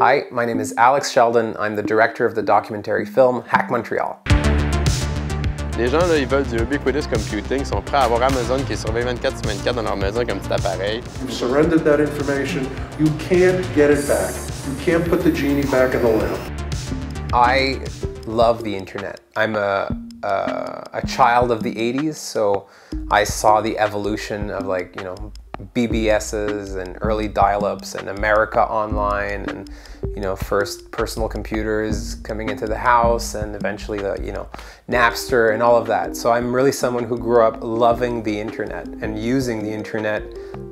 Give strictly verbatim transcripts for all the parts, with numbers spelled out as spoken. Hi, my name is Alex Sheldon. I'm the director of the documentary film Hack Montreal. Les gens là, ils veulent du ubiquitous computing, ils sont prêts à avoir Amazon qui est surveillé vingt-quatre sur vingt-quatre dans leur maison comme petit appareil. You've surrendered that information, you can't get it back. You can't put the genie back in the lamp. I love the internet. I'm a, a, a child of the eighties, so I saw the evolution of, like, you know, B B Ss and early dial-ups and America Online and, you know, first personal computers coming into the house and eventually the, you know, Napster and all of that. So I'm really someone who grew up loving the internet and using the internet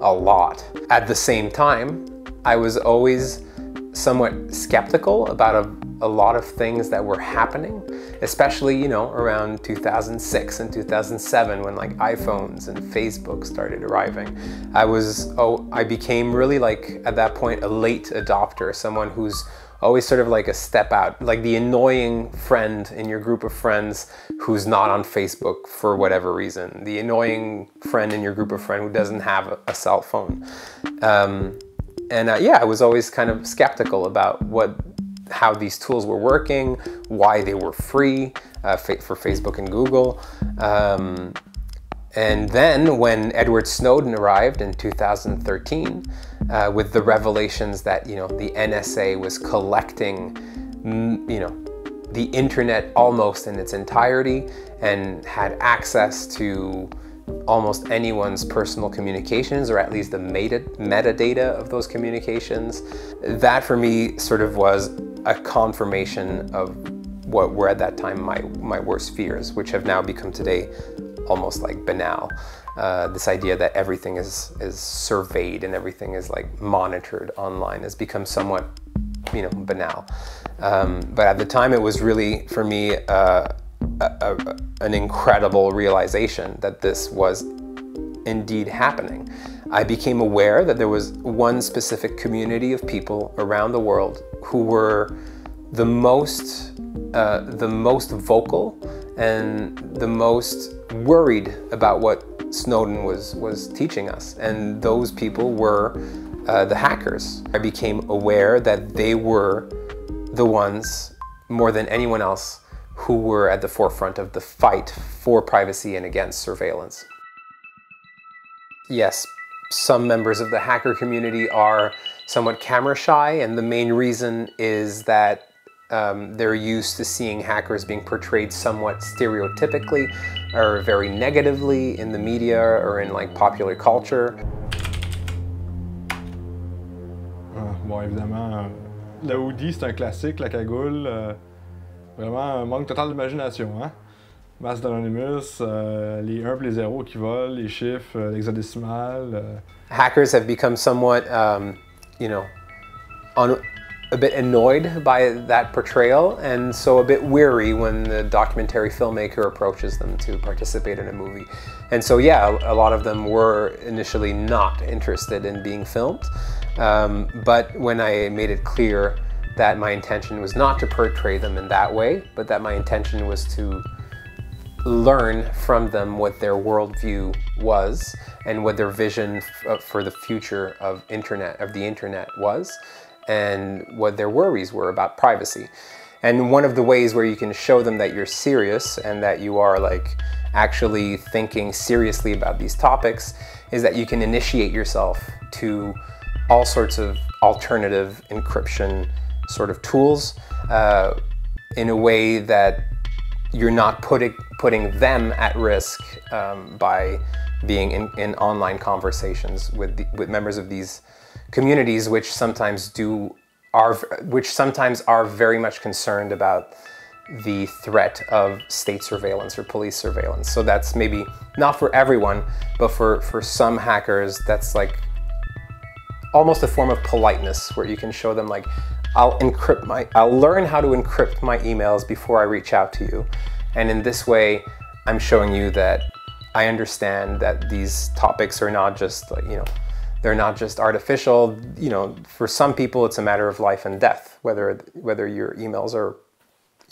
a lot. At the same time, I was always somewhat skeptical about a, a lot of things that were happening, especially, you know, around two thousand six and two thousand seven when, like, iPhones and Facebook started arriving. I was, oh, I became really, like, at that point, a late adopter, someone who's always sort of like a step out, like the annoying friend in your group of friends who's not on Facebook for whatever reason, the annoying friend in your group of friends who doesn't have a, a cell phone. Um, And uh, yeah, I was always kind of skeptical about what, how these tools were working, why they were free uh, fa for Facebook and Google. Um, and then when Edward Snowden arrived in two thousand thirteen, uh, with the revelations that, you know, the N S A was collecting, you know, the internet almost in its entirety and had access to almost anyone's personal communications, or at least the meta metadata of those communications. That for me sort of was a confirmation of what were at that time my, my worst fears, which have now become today almost like banal. Uh, this idea that everything is, is surveyed and everything is, like, monitored online has become somewhat, you know, banal. Um, but at the time it was really, for me, uh, A, a, an incredible realization that this was indeed happening. I became aware that there was one specific community of people around the world who were the most, uh, the most vocal and the most worried about what Snowden was, was teaching us. And those people were uh, the hackers. I became aware that they were the ones, more than anyone else, who were at the forefront of the fight for privacy and against surveillance. Yes, some members of the hacker community are somewhat camera shy, and the main reason is that um, they're used to seeing hackers being portrayed somewhat stereotypically or very negatively in the media or in, like, popular culture. Uh, bon, évidemment, euh, le hoodie, c'est un classique, la cagoule. Euh... Vraiment un manque total d'imagination, hein? Masse d'anonymous, euh, les uns et les zéros qui volent, les chiffres, euh, l'hexadécimal. Euh. Hackers have become somewhat, um, you know, on, a bit annoyed by that portrayal, and so a bit weary when the documentary filmmaker approaches them to participate in a movie. And so, yeah, a lot of them were initially not interested in being filmed, um, but when I made it clear that my intention was not to portray them in that way, but that my intention was to learn from them what their worldview was and what their vision f for the future of internet, of the internet was, and what their worries were about privacy. And one of the ways where you can show them that you're serious and that you are, like, actually thinking seriously about these topics is that you can initiate yourself to all sorts of alternative encryption sort of tools uh, in a way that you're not putting putting them at risk um, by being in, in online conversations with the, with members of these communities, which sometimes do are which sometimes are very much concerned about the threat of state surveillance or police surveillance. So that's maybe not for everyone, but for for some hackers, that's, like, almost a form of politeness where you can show them, like, I'll encrypt my, I'll learn how to encrypt my emails before I reach out to you. And in this way, I'm showing you that I understand that these topics are not just, like, you know, they're not just artificial. You know, for some people, it's a matter of life and death, whether, whether your emails are,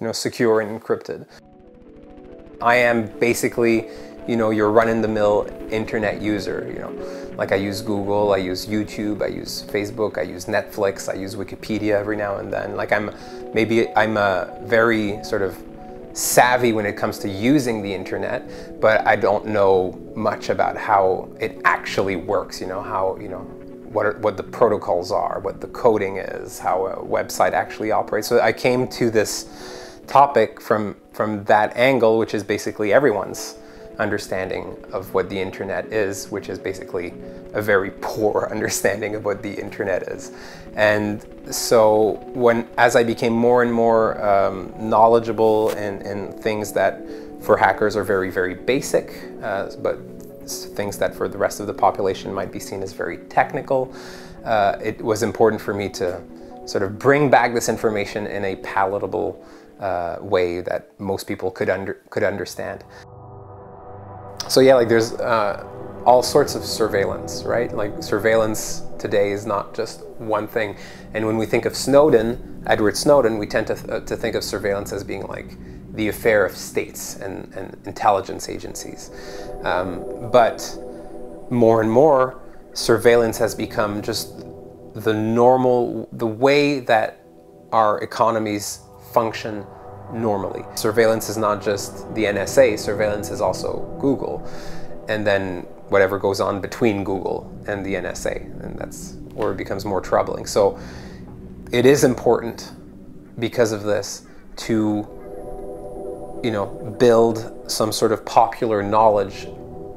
you know, secure and encrypted. I am basically you know, your run-in-the-mill internet user, you know. Like I use Google, I use YouTube, I use Facebook, I use Netflix, I use Wikipedia every now and then. Like I'm, maybe I'm a very sort of savvy when it comes to using the internet, but I don't know much about how it actually works, you know, how, you know, what, are, what the protocols are, what the coding is, how a website actually operates. So I came to this topic from, from that angle, which is basically everyone's understanding of what the internet is, which is basically a very poor understanding of what the internet is. And so when, as I became more and more um, knowledgeable in, in things that for hackers are very, very basic, uh, but things that for the rest of the population might be seen as very technical, uh, it was important for me to sort of bring back this information in a palatable uh, way that most people could, under, could understand. So yeah, like there's uh, all sorts of surveillance, right? Like surveillance today is not just one thing. And when we think of Snowden, Edward Snowden, we tend to, th to think of surveillance as being like the affair of states and, and intelligence agencies. Um, but more and more, surveillance has become just the normal, the way that our economies function normally. Surveillance is not just the N S A, surveillance is also Google, and then whatever goes on between Google and the N S A, and that's where it becomes more troubling. So it is important because of this to, you know, build some sort of popular knowledge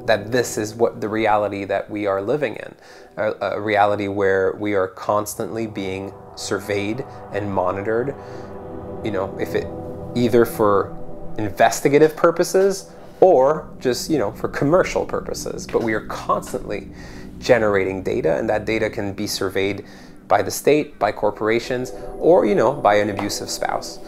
that this is what the reality that we are living in, a, a reality where we are constantly being surveyed and monitored, you know, if it either for investigative purposes or just, you know, for commercial purposes. But we are constantly generating data, and that data can be surveyed by the state, by corporations, or, you know, by an abusive spouse.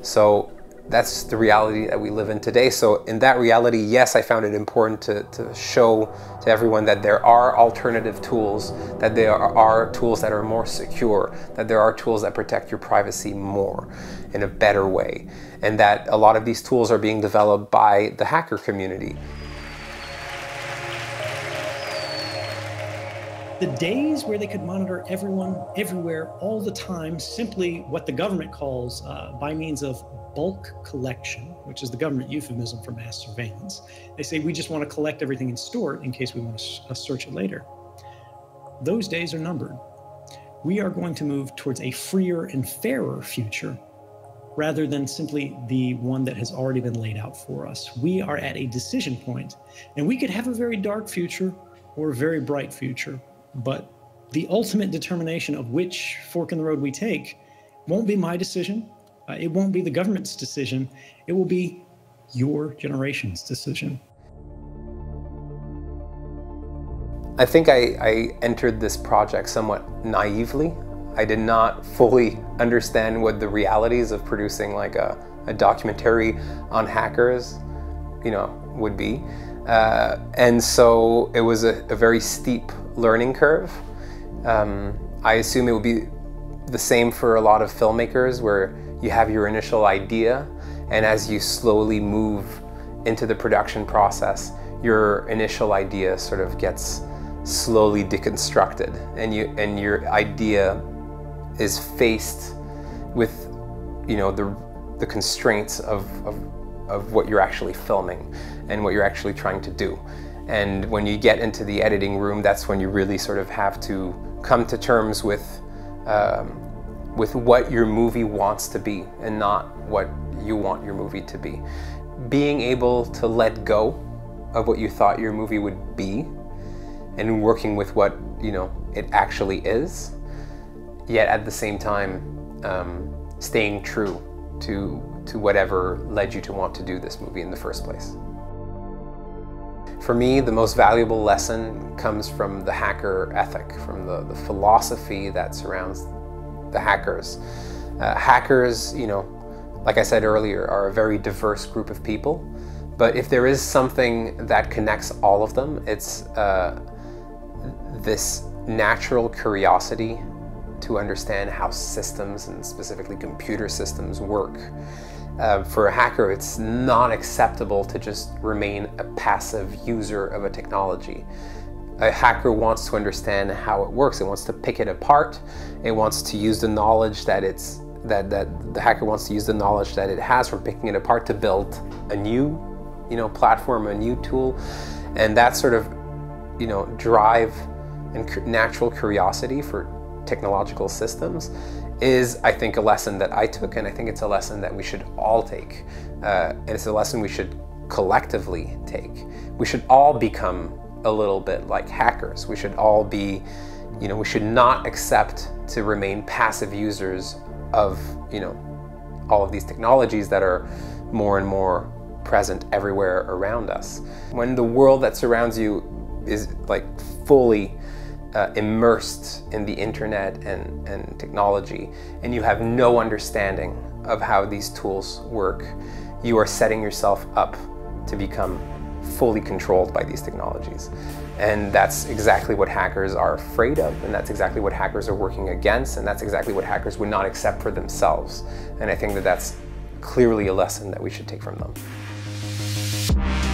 So that's the reality that we live in today. So in that reality, yes, I found it important to, to show to everyone that there are alternative tools, that there are tools that are more secure, that there are tools that protect your privacy more in a better way, and that a lot of these tools are being developed by the hacker community. The days where they could monitor everyone, everywhere, all the time, simply what the government calls uh, by means of bulk collection, which is the government euphemism for mass surveillance. They say, we just want to collect everything and store it in case we want to search it later. Those days are numbered. We are going to move towards a freer and fairer future rather than simply the one that has already been laid out for us. We are at a decision point, and we could have a very dark future or a very bright future. But the ultimate determination of which fork in the road we take won't be my decision. Uh, it won't be the government's decision. It will be your generation's decision. I think I, I entered this project somewhat naively. I did not fully understand what the realities of producing like a, a documentary on hackers, you know, would be. Uh, and so it was a, a very steep learning curve. Um, I assume it would be the same for a lot of filmmakers, where you have your initial idea, and as you slowly move into the production process, your initial idea sort of gets slowly deconstructed, and you and your idea is faced with, you know, the the constraints of, of of what you're actually filming and what you're actually trying to do. And when you get into the editing room, that's when you really sort of have to come to terms with um, with what your movie wants to be and not what you want your movie to be. Being able to let go of what you thought your movie would be and working with what, you know, it actually is, yet at the same time um, staying true to, to whatever led you to want to do this movie in the first place. For me, the most valuable lesson comes from the hacker ethic, from the, the philosophy that surrounds the hackers. Uh, hackers, you know, like I said earlier, are a very diverse group of people, but if there is something that connects all of them, it's uh, this natural curiosity to understand how systems, and specifically computer systems, work, Uh, for a hacker, it's not acceptable to just remain a passive user of a technology. A hacker wants to understand how it works. It wants to pick it apart. It wants to use the knowledge that it's that that the hacker wants to use the knowledge that it has from picking it apart to build a new, you know, platform, a new tool, and that sort of, you know, drive and natural curiosity for technological systems is, I think, a lesson that I took, and I think it's a lesson that we should all take, uh, and it's a lesson we should collectively take. We should all become a little bit like hackers. We should all be, you know, we should not accept to remain passive users of, you know, all of these technologies that are more and more present everywhere around us. When the world that surrounds you is like fully Uh, immersed in the internet and, and technology, and you have no understanding of how these tools work, you are setting yourself up to become fully controlled by these technologies. And that's exactly what hackers are afraid of, and that's exactly what hackers are working against, and that's exactly what hackers would not accept for themselves. And I think that that's clearly a lesson that we should take from them.